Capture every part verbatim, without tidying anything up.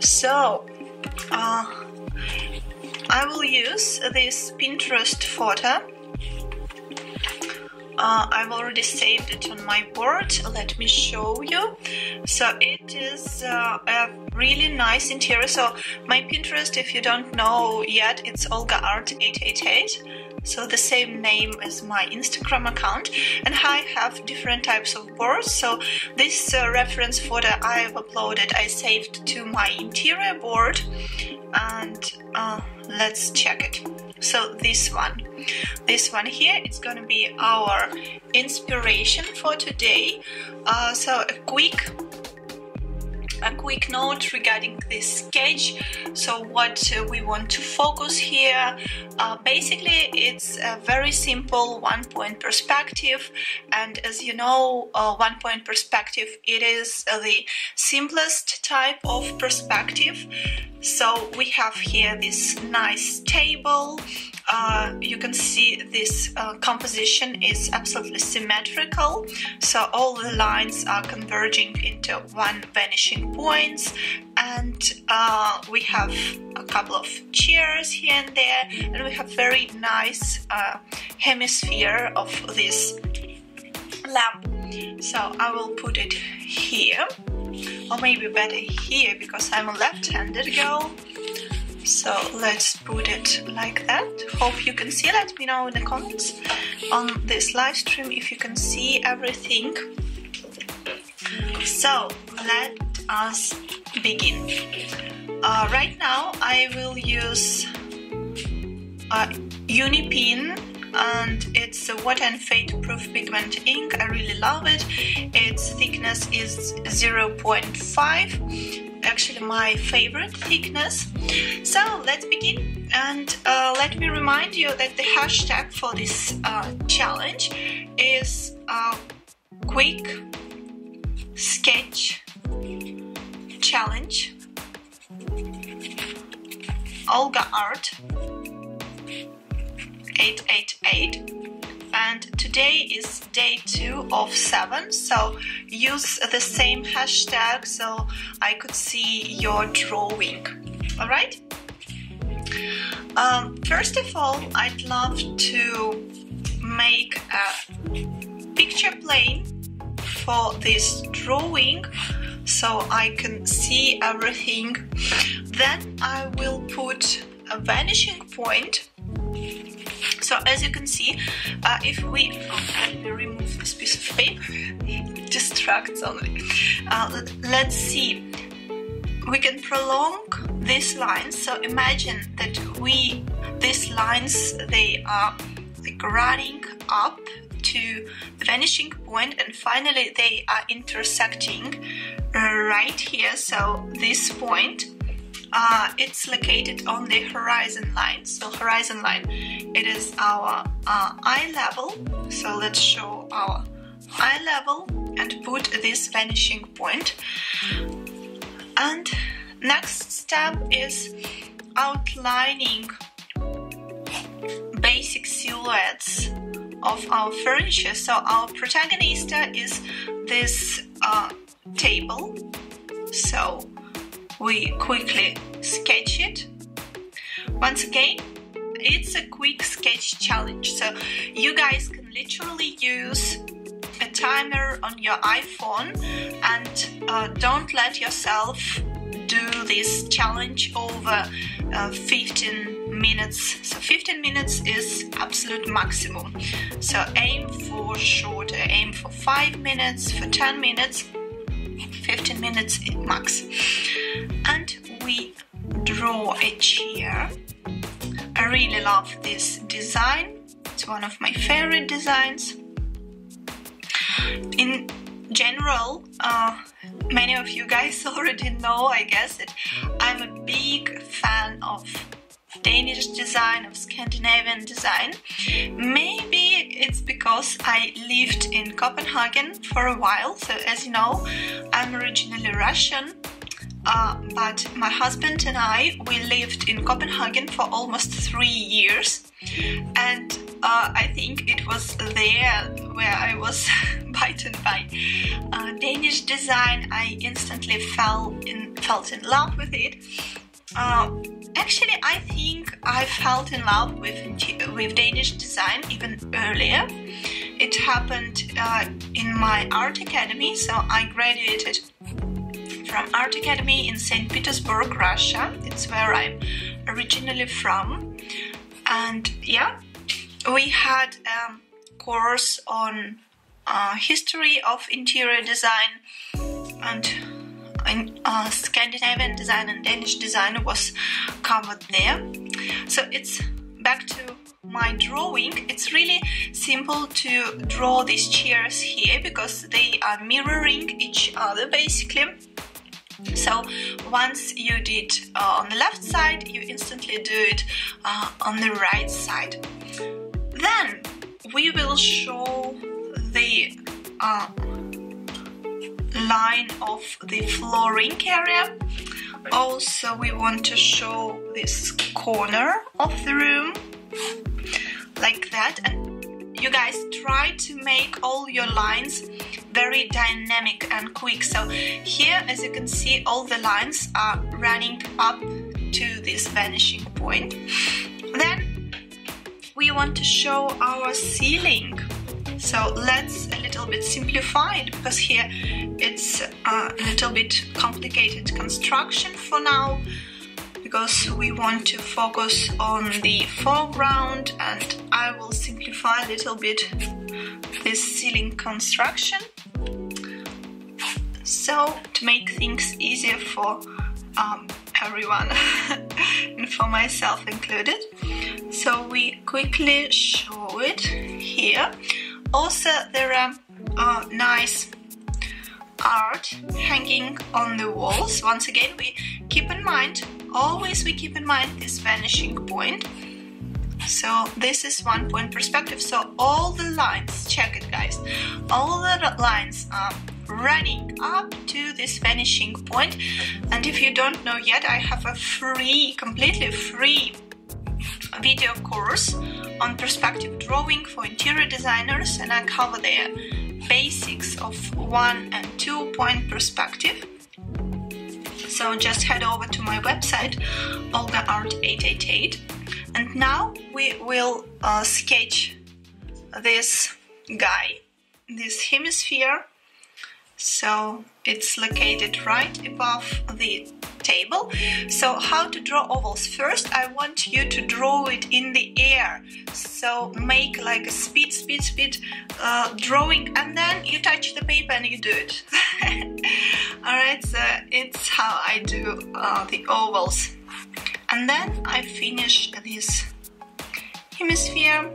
So uh, I will use this Pinterest photo. Uh, I've already saved it on my board. Let me show you. So it is uh, a really nice interior. So my Pinterest, if you don't know yet, it's Olga Art eight eight eight. So the same name as my Instagram account. And I have different types of boards. So this uh, reference photo I've uploaded, I saved to my interior board. And uh, let's check it. So this one, this one here, it's gonna be our inspiration for today. Uh, so a quick, a quick note regarding this sketch. So what uh, we want to focus here, uh, basically it's a very simple one point perspective. And as you know, uh, one point perspective, it is uh, the simplest type of perspective. So we have here this nice table. Uh, you can see this uh, composition is absolutely symmetrical. So all the lines are converging into one vanishing points. And uh, we have a couple of chairs here and there. And we have very nice uh, hemisphere of this lamp. So I will put it here. Or maybe better here, because I'm a left-handed girl. So let's put it like that. Hope you can see. Let me know in the comments on this live stream if you can see everything. So let us begin. Uh, right now I will use uh, UniPin, and it's a water and fade proof pigment ink. I really love it. Its thickness is zero point five, actually my favorite thickness. So let's begin, and uh, let me remind you that the hashtag for this uh, challenge is uh, quick sketch challenge Olga Art eight eight eight, and today is day two of seven, so use the same hashtag so I could see your drawing. All right, um, first of all, I'd love to make a picture plane for this drawing so I can see everything. Then I will put a vanishing point. So as you can see, uh, if we let me remove this piece of paper, it distracts only. Uh, let's see, we can prolong these lines. So imagine that we these lines, they are like running up to the vanishing point, and finally they are intersecting right here. So this point, Uh, it's located on the horizon line. So horizon line, it is our uh, eye level. So let's show our eye level and put this vanishing point. And next step is outlining basic silhouettes of our furniture. So our protagonist is this uh, table. So we quickly sketch it. Once again, it's a quick sketch challenge. So you guys can literally use a timer on your iPhone, and uh, don't let yourself do this challenge over uh, fifteen minutes. So fifteen minutes is absolute maximum. So aim for shorter, aim for five minutes, for ten minutes, fifteen minutes max. And we draw a chair. I really love this design. It's one of my favorite designs. In general, uh, many of you guys already know, I guess, that I'm a big fan of Danish design, of Scandinavian design. Maybe it's because I lived in Copenhagen for a while. So as you know, I'm originally Russian. Uh, but my husband and I, we lived in Copenhagen for almost three years, and uh, I think it was there where I was bitten by uh, Danish design. I instantly fell in, felt in love with it. Uh, actually, I think I felt in love with, with Danish design even earlier. It happened uh, in my art academy, so I graduated from Art Academy in Saint Petersburg, Russia. It's where I'm originally from. And yeah, we had a course on uh, history of interior design, and uh, Scandinavian design and Danish design was covered there. So it's back to my drawing. It's really simple to draw these chairs here because they are mirroring each other basically. So once you did uh, on the left side, you instantly do it uh, on the right side. Then we will show the uh, line of the flooring area. Also, we want to show this corner of the room, like that. And you guys, try to make all your lines very dynamic and quick. So here, as you can see, all the lines are running up to this vanishing point. Then we want to show our ceiling. So let's a little bit simplify it, because here it's a little bit complicated construction for now, because we want to focus on the foreground, and I will simplify a little bit this ceiling construction, so to make things easier for um, everyone and for myself included. So we quickly show it here. Also, there are uh, nice art hanging on the walls. Once again, we keep in mind, always we keep in mind this vanishing point. So this is one point perspective, so all the lines, check it guys, all the lines are running up to this vanishing point. And if you don't know yet, I have a free, completely free video course on perspective drawing for interior designers, and I cover the basics of one and two point perspective. So just head over to my website, Olga Art eight eight eight. And now we will uh, sketch this guy, this hemisphere. So it's located right above the table. So how to draw ovals? First, I want you to draw it in the air. So make like a speed, speed, speed uh, drawing, and then you touch the paper and you do it. Alright, so it's how I do uh, the ovals. And then I finish this hemisphere.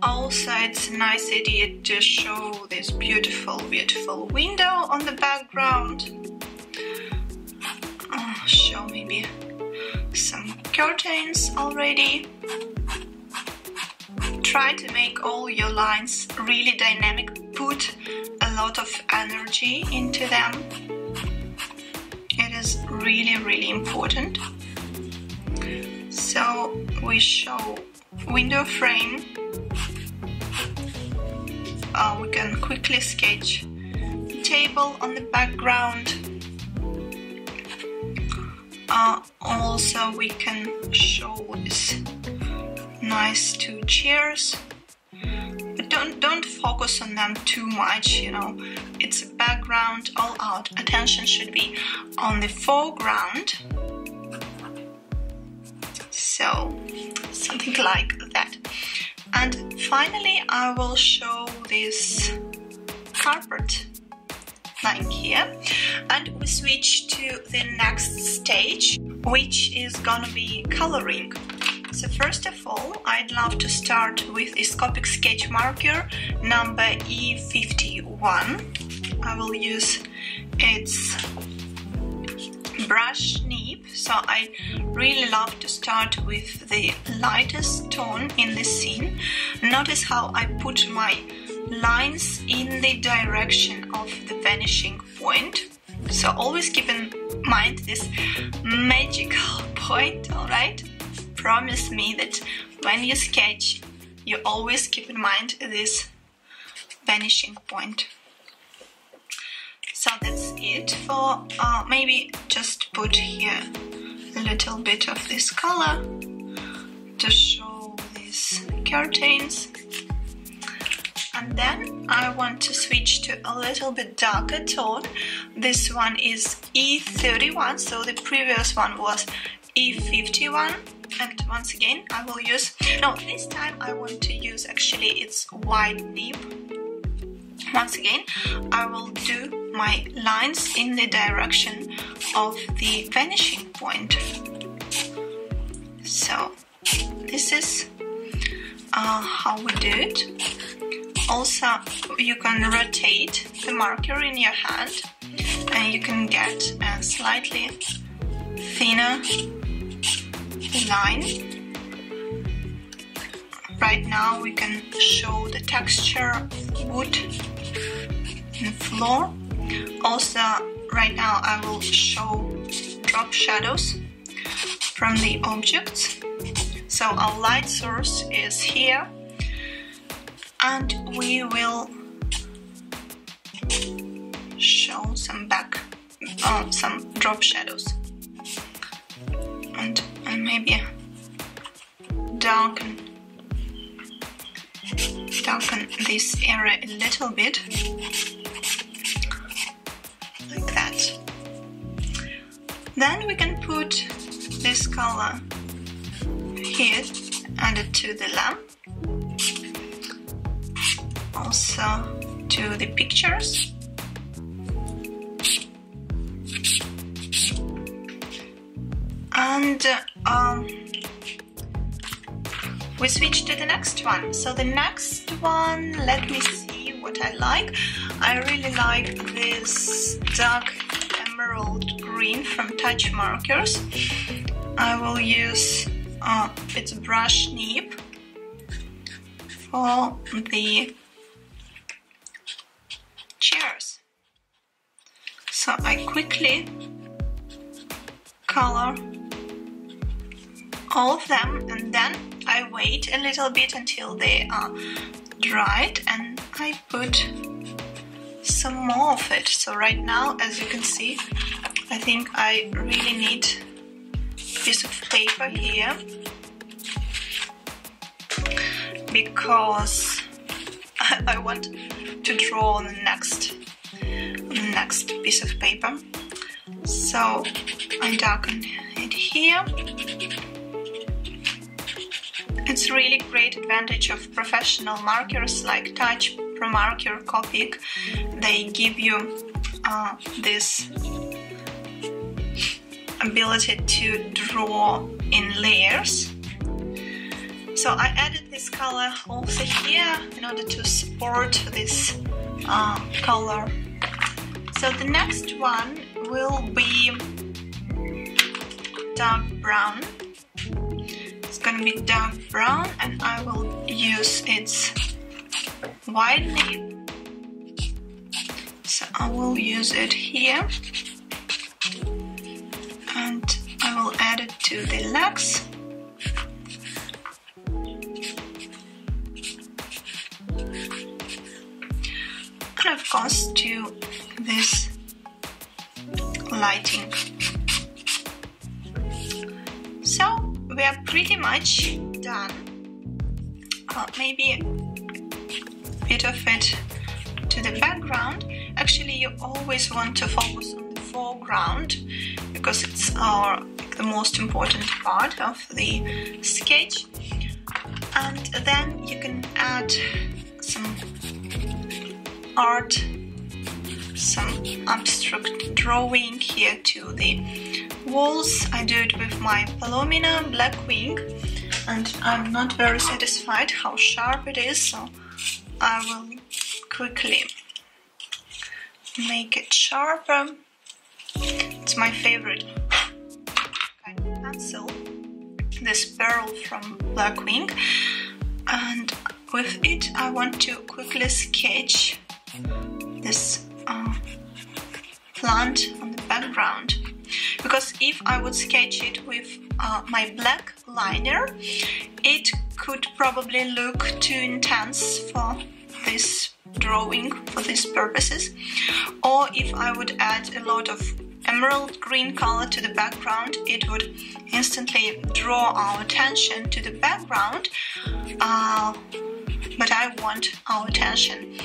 Also, it's a nice idea to show this beautiful, beautiful window on the background. Oh, show maybe some curtains already. Try to make all your lines really dynamic. Put a lot of energy into them. It is really, really important. So we show window frame. Uh, we can quickly sketch the table on the background. Uh, also, we can show these nice two chairs. But don't don't focus on them too much, you know. It's a background, all out. Attention should be on the foreground. So something like that. And finally, I will show this carpet lying here. And we switch to the next stage, which is gonna be coloring. So first of all, I'd love to start with this Copic sketch marker number E fifty-one. I will use its brush nib, so I really love to start with the lightest tone in the scene. Notice how I put my lines in the direction of the vanishing point. So always keep in mind this magical point, alright? Promise me that when you sketch, you always keep in mind this vanishing point. So that's it for, uh, maybe just put here a little bit of this color to show these curtains. And then I want to switch to a little bit darker tone. This one is E thirty-one, so the previous one was E fifty-one. And once again, I will use, no, this time I want to use, actually it's white nib. Once again, I will do my lines in the direction of the vanishing point. So this is uh, how we do it. Also, you can rotate the marker in your hand and you can get a slightly thinner line. Right now we can show the texture of wood and floor. Also, right now I will show drop shadows from the objects. So our light source is here. And we will show some back, uh, some drop shadows, and, and maybe darken, darken this area a little bit, like that. Then we can put this color here, add it to the lamp. Also to the pictures. And um, we switch to the next one. So the next one, let me see what I like. I really like this dark emerald green from Touch Markers. I will use uh, its brush nib for the chairs. So I quickly color all of them and then I wait a little bit until they are dried and I put some more of it. So right now, as you can see, I think I really need a piece of paper here because I want to draw on the next, the next piece of paper. So I darken it here. It's really great advantage of professional markers like Touch, ProMarker, Copic. They give you uh, this ability to draw in layers. So I added this color also here in order to support this uh, color. So the next one will be dark brown. It's gonna be dark brown and I will use its white nib. So I will use it here and I will add it to the legs. Of course, to this lighting. So we are pretty much done. Uh, maybe a bit of it to the background. Actually, you always want to focus on the foreground because it's our the most important part of the sketch. And then you can add some art, some abstract drawing here to the walls. I do it with my Palomino Blackwing and I'm not very satisfied how sharp it is, so I will quickly make it sharper. It's my favorite kind of pencil, this pearl from Blackwing, and with it I want to quickly sketch this uh, plant on the background, because if I would sketch it with uh, my black liner, it could probably look too intense for this drawing, for these purposes. Or if I would add a lot of emerald green color to the background, it would instantly draw our attention to the background, uh, but I want our attention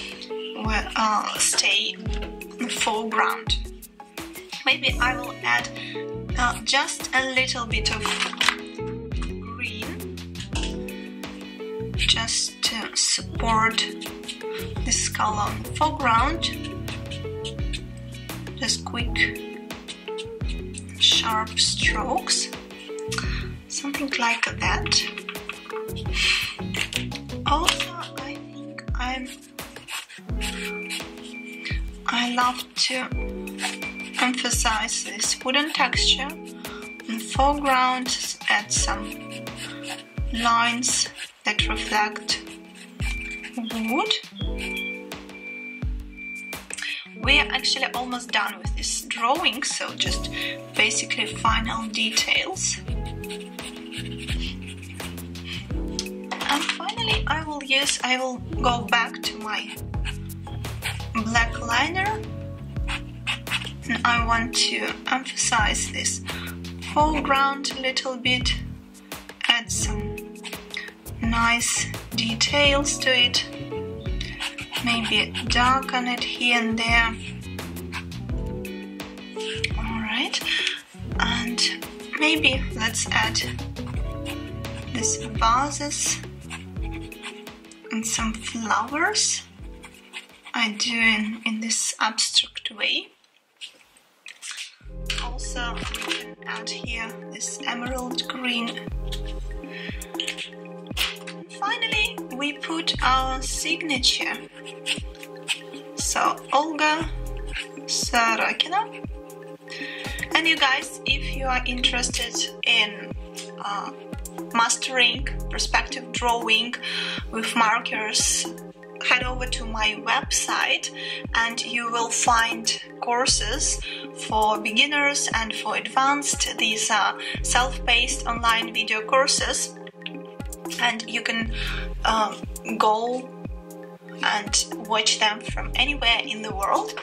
will uh, stay in the foreground. Maybe I will add uh, just a little bit of green just to support this color on the foreground. Just quick sharp strokes, something like that. Also, I think I'm I love to emphasize this wooden texture in the foreground, add some lines that reflect wood. We're actually almost done with this drawing, so just basically final details. And finally I will use, I will go back to my black liner, and I want to emphasize this foreground a little bit, add some nice details to it. Maybe darken it here and there. Alright, and maybe let's add these vases and some flowers. I do it in this abstract way. Also, we can add here this emerald green. Finally, we put our signature. So, Olga Sorokina. And you guys, if you are interested in uh, mastering perspective drawing with markers, head over to my website and you will find courses for beginners and for advanced. These are self-paced online video courses. And you can uh, go and watch them from anywhere in the world.